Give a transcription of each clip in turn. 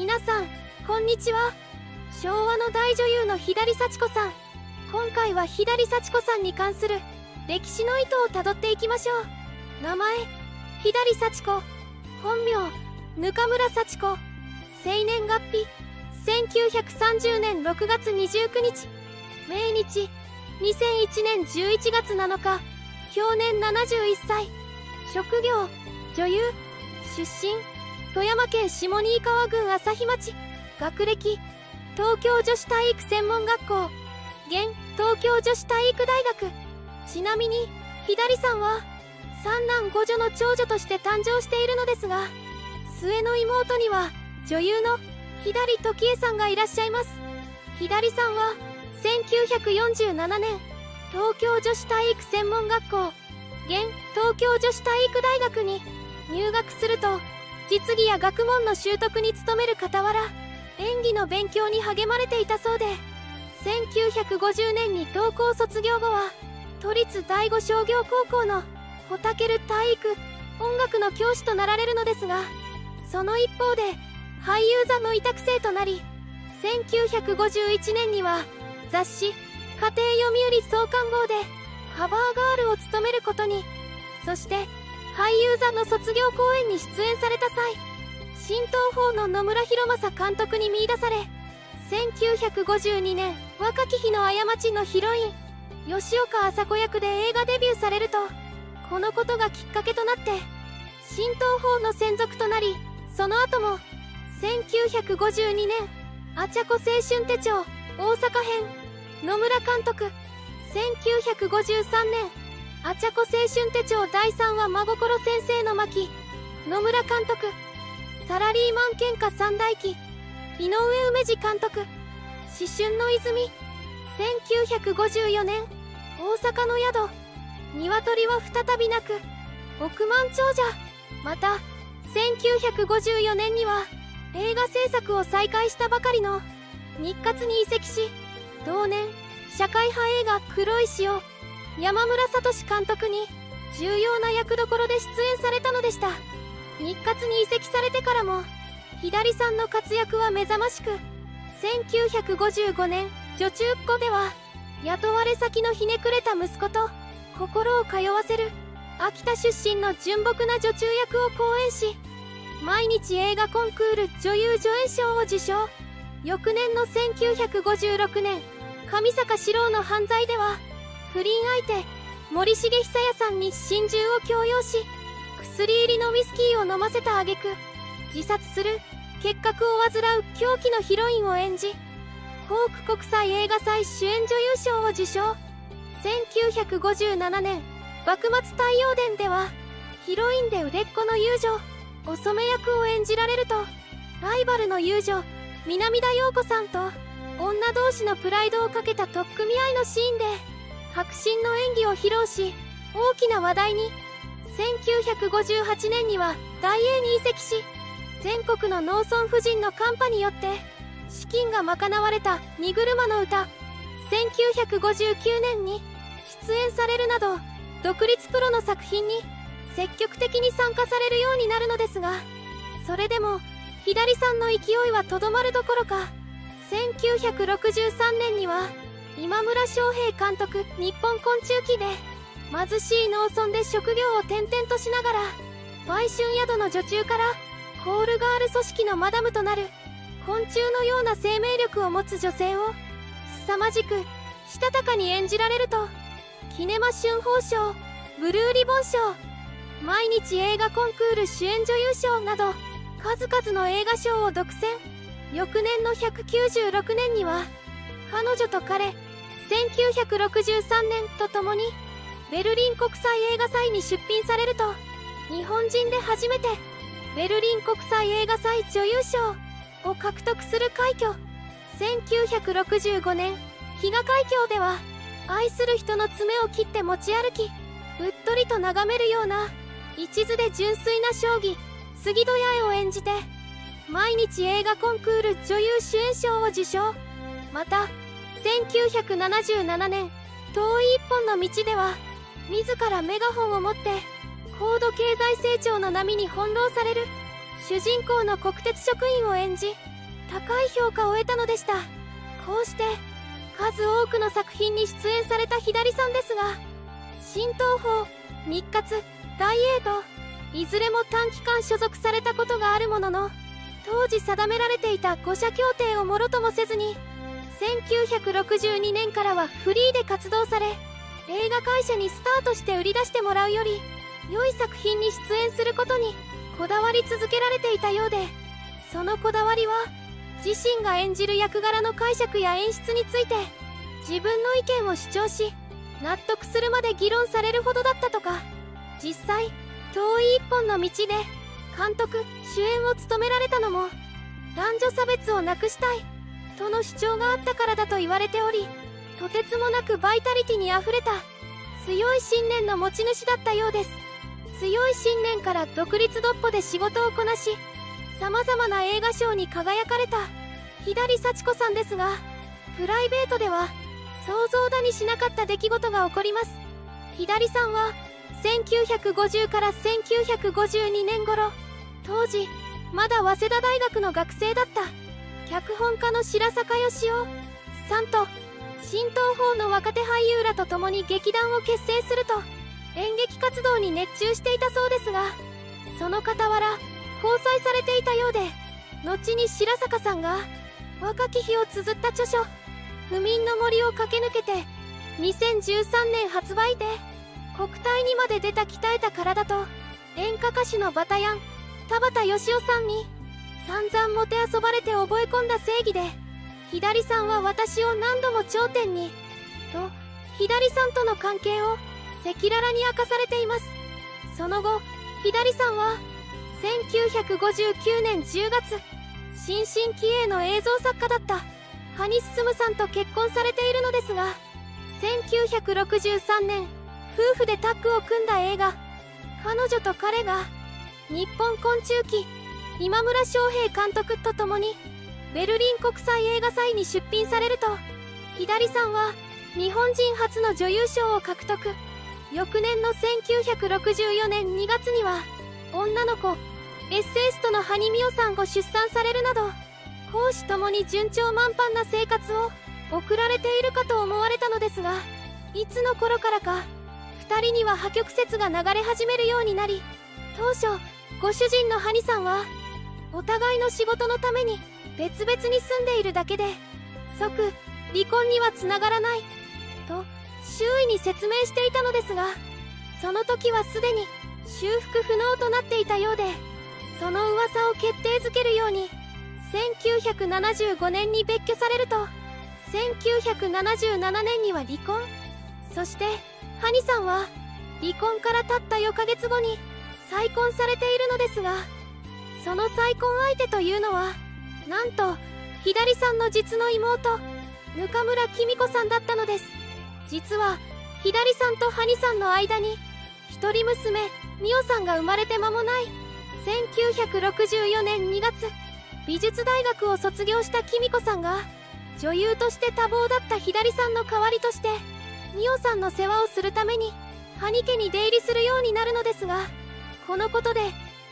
皆さんこんにちは。昭和の大女優の左幸子さん、今回は左幸子さんに関する歴史の糸をたどっていきましょう。名前左幸子、本名額村幸子、生年月日1930年6月29日、命日2001年11月7日、享年71歳、職業女優、出身富山県下新川郡朝日町、学歴東京女子体育専門学校、現東京女子体育大学。ちなみに左さんは三男五女の長女として誕生しているのですが、末の妹には女優の左時江さんがいらっしゃいます。左さんは1947年東京女子体育専門学校、現東京女子体育大学に入学すると、実技や学問の習得に努める傍ら演技の勉強に励まれていたそうで、1950年に高校卒業後は都立第五商業高校のホタケル体育音楽の教師となられるのですが、その一方で俳優座の委託生となり、1951年には雑誌「家庭読売創刊号」でカバーガールを務めることに。そして俳優座の卒業公演に出演された際、新東宝の野村弘正監督に見出され、1952年若き日の過ちのヒロイン吉岡麻子役で映画デビューされると、このことがきっかけとなって新東宝の専属となり、その後も1952年「アチャコ青春手帳大阪編」野村監督、1953年アチャコ青春手帳第3話真心先生の巻、野村監督、サラリーマン喧嘩三大記、井上梅次監督、思春の泉、1954年大阪の宿、鶏は再び鳴く、億万長者。また1954年には映画制作を再開したばかりの日活に移籍し、同年社会派映画黒い潮山村聡監督に重要な役どころで出演されたのでした。日活に移籍されてからも左さんの活躍は目覚ましく、1955年女中っ子では雇われ先のひねくれた息子と心を通わせる秋田出身の純朴な女中役を好演し、毎日映画コンクール女優助演賞を受賞。翌年の1956年上坂史郎の犯罪では不倫相手森重久彌さんに心中を強要し、薬入りのウイスキーを飲ませた挙句自殺する結核を患う狂気のヒロインを演じ、コーク国際映画祭主演女優賞を受賞。1957年幕末太陽伝ではヒロインで売れっ子の遊女お染役を演じられると、ライバルの遊女南田陽子さんと女同士のプライドをかけた取っ組み合いのシーンで迫真の演技を披露し、大きな話題に。1958年には大英に移籍し、全国の農村婦人のカンパによって資金が賄われた「荷車の歌」、1959年に出演されるなど独立プロの作品に積極的に参加されるようになるのですが、それでも左さんの勢いはとどまるどころか、1963年には今村昌平監督「日本昆虫記」で貧しい農村で職業を転々としながら売春宿の女中からコールガール組織のマダムとなる昆虫のような生命力を持つ女性を凄まじくしたたかに演じられると、キネマ旬報賞、ブルーリボン賞、毎日映画コンクール主演女優賞など数々の映画賞を独占。翌年の196年には彼女と彼、1963年とともにベルリン国際映画祭に出品されると、日本人で初めてベルリン国際映画祭女優賞を獲得する快挙。1965年比嘉海峡では愛する人の爪を切って持ち歩き、うっとりと眺めるような一途で純粋な将棋杉戸八重を演じて毎日映画コンクール女優主演賞を受賞。また1977年「遠い一本の道」では自らメガホンを持って高度経済成長の波に翻弄される主人公の国鉄職員を演じ、高い評価を得たのでした。こうして数多くの作品に出演された左さんですが、新東宝、日活、大映といずれも短期間所属されたことがあるものの、当時定められていた5社協定をもろともせずに1962年からはフリーで活動され、映画会社にスタートして売り出してもらうより良い作品に出演することにこだわり続けられていたようで、そのこだわりは自身が演じる役柄の解釈や演出について自分の意見を主張し、納得するまで議論されるほどだったとか。実際遠い一本の道で監督・主演を務められたのも、男女差別をなくしたいとの主張があったからだと言われており、とてつもなくバイタリティにあふれた強い信念の持ち主だったようです。強い信念から独立独歩で仕事をこなし、様々な映画賞に輝かれた左幸子さんですが、プライベートでは想像だにしなかった出来事が起こります。左さんは1950から1952年頃、当時まだ早稲田大学の学生だった脚本家の白坂義夫さんと新東宝の若手俳優らと共に劇団を結成すると、演劇活動に熱中していたそうですが、その傍ら交際されていたようで、後に白坂さんが若き日を綴った著書「不眠の森」を駆け抜けて2013年発売で国体にまで出た鍛えた体と演歌歌手のバタヤン田畑義夫さんに散々もてあそばれて覚え込んだ正義で、左さんは私を何度も頂点にと左さんとの関係を赤裸々に明かされています。その後左さんは1959年10月、新進気鋭の映像作家だった葉に進さんと結婚されているのですが、1963年夫婦でタッグを組んだ映画「彼女と彼」が日本昆虫記今村昌平監督と共にベルリン国際映画祭に出品されると、左さんは日本人初の女優賞を獲得。翌年の1964年2月には女の子エッセイストの埴美緒さんを出産されるなど、公私ともに順調満帆な生活を送られているかと思われたのですが、いつの頃からか2人には破局説が流れ始めるようになり、当初ご主人のハニさんはお互いの仕事のために別々に住んでいるだけで即離婚にはつながらないと周囲に説明していたのですが、その時はすでに修復不能となっていたようで、その噂を決定づけるように1975年に別居されると1977年には離婚。そしてハニさんは離婚からたった4ヶ月後に再婚されているのですが、その再婚相手というのはなんと左さんの実の妹額村貴美子さんだったのです。実は左さんとハニさんの間に一人娘美緒さんが生まれて間もない1964年2月、美術大学を卒業した貴美子さんが女優として多忙だった左さんの代わりとして美緒さんの世話をするためにハニ家に出入りするようになるのですが、このことで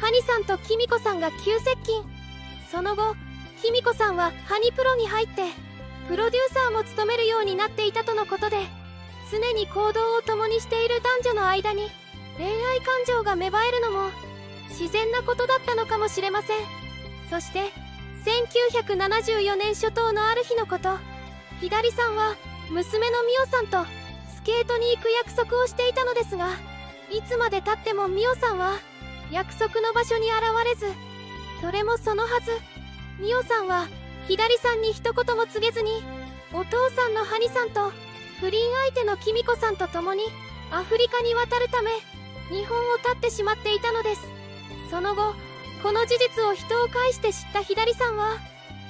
ハニさんと貴美子さんが急接近。その後貴美子さんはハニプロに入ってプロデューサーも務めるようになっていたとのことで、常に行動を共にしている男女の間に恋愛感情が芽生えるのも自然なことだったのかもしれません。そして1974年初頭のある日のこと、左さんは娘の美緒さんとスケートに行く約束をしていたのですが、いつまでたっても美緒さんは約束の場所に現れず、それもそのはず、美緒さんは左さんに一言も告げずにお父さんのハニさんと不倫相手の貴美子さんと共にアフリカに渡るため日本を立ってしまっていたのです。その後この事実を人を介して知った左さんは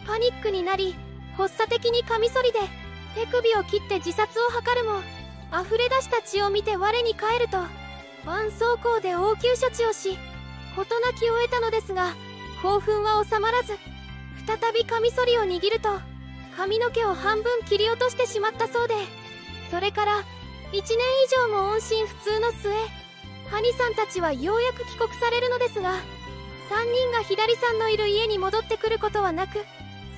パニックになり、発作的にカミソリで手首を切って自殺を図るも、溢れ出した血を見て我に返ると伴走行で応急処置をし事なきを得たのですが、興奮は収まらず再びカミソリを握ると髪の毛を半分切り落としてしまったそうで、それから1年以上も音信不通の末、ハニさんたちはようやく帰国されるのですが、3人が左さんのいる家に戻ってくることはなく、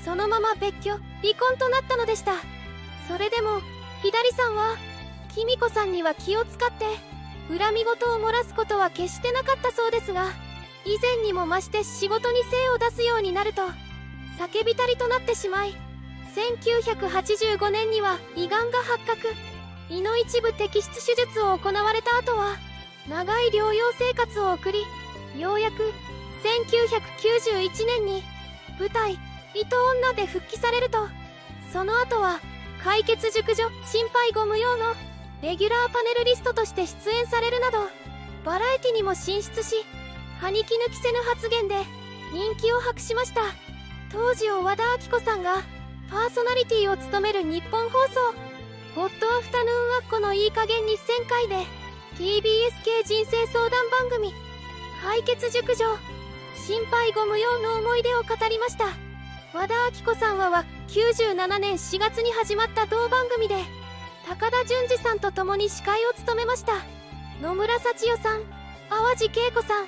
そのまま別居離婚となったのでした。それでもひだりさんはきみこさんには気を使って恨み事を漏らすことは決してなかったそうですが、以前にも増して仕事に精を出すようになると酒浸りとなってしまい、1985年には胃がんが発覚、胃の一部摘出手術を行われた後は長い療養生活を送り、ようやく1991年に舞台「糸女」で復帰されると、その後は「解決熟女心配ご無用」のレギュラーパネルリストとして出演されるなどバラエティにも進出し、歯にきぬ着せぬ発言で人気を博しました。当時を和田アキ子さんがパーソナリティを務める日本放送「ゴッドアフタヌーンアッコのいい加減に1000回」で TBS 系人生相談番組「解決熟女心配ご無用」の思い出を語りました。和田アキ子さんは97年4月に始まった同番組で高田純次さんと共に司会を務めました。野村幸代さん、淡路恵子さん、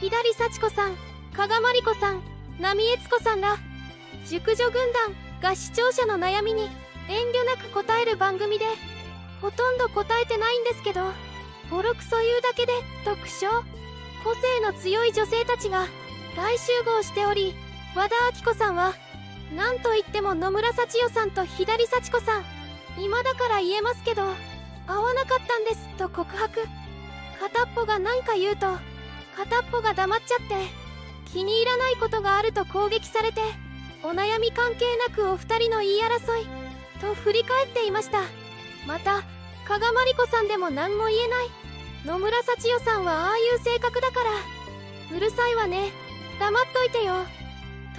ひだりさちこさん、加賀まりこさん、波江津子さんら熟女軍団が視聴者の悩みに遠慮なく答える番組で、ほとんど答えてないんですけどボロクソ言うだけで特徴。個性の強い女性たちが大集合しており、和田アキ子さんはなんといっても野村幸代さんとひだりさちこさん、今だから言えますけど合わなかったんですと告白。片っぽが何か言うと片っぽが黙っちゃって気に入らないことがあると攻撃されて、お悩み関係なくお二人の言い争いと振り返っていました。また加賀まりこさんでも何も言えない、野村幸代さんはああいう性格だから「うるさいわね、黙っといてよ」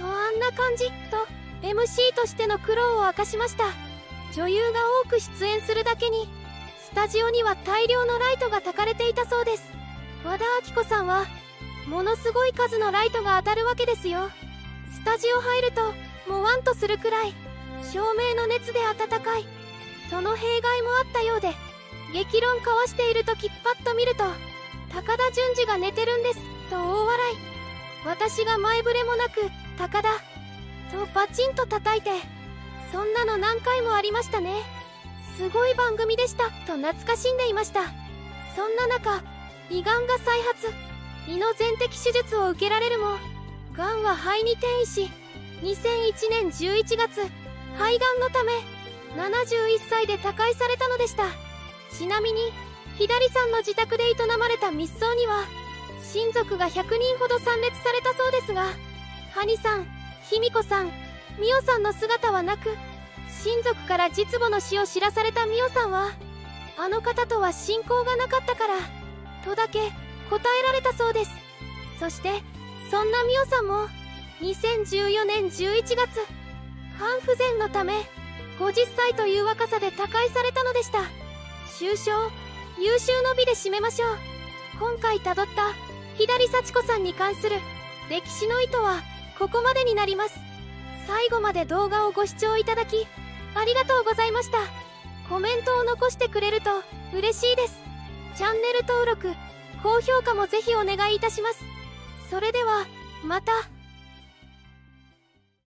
とあんな感じと MC としての苦労を明かしました。女優が多く出演するだけにスタジオには大量のライトがたかれていたそうです。和田アキ子さんはものすごい数のライトが当たるわけですよ。スタジオ入るともわんとするくらい照明の熱で温かい、その弊害もあったようで、激論交わしている時パッと見ると高田純次が寝てるんですと大笑い、私が前触れもなく高田とバチンと叩いて、そんなの何回もありましたね。すごい番組でしたと懐かしんでいました。そんな中胃がんが再発、胃の全摘手術を受けられるも、がんは肺に転移し、2001年11月肺がんのため71歳で他界されたのでした。ちなみにひだりさんの自宅で営まれた密葬には親族が100人ほど参列されたそうですが、ハニさん、ひみこさん、みおさんの姿はなく、親族から実母の死を知らされたみおさんはあの方とは親交がなかったからとだけ答えられたそうです。そしてそんなみおさんも2014年11月肝不全のため50歳という若さで他界されたのでした。終章、優秀の美で締めましょう。今回たどったひだりさちこさんに関する歴史の意図はここまでになります。最後まで動画をご視聴いただきありがとうございました。コメントを残してくれると嬉しいです。チャンネル登録、高評価もぜひお願いいたします。それではまた。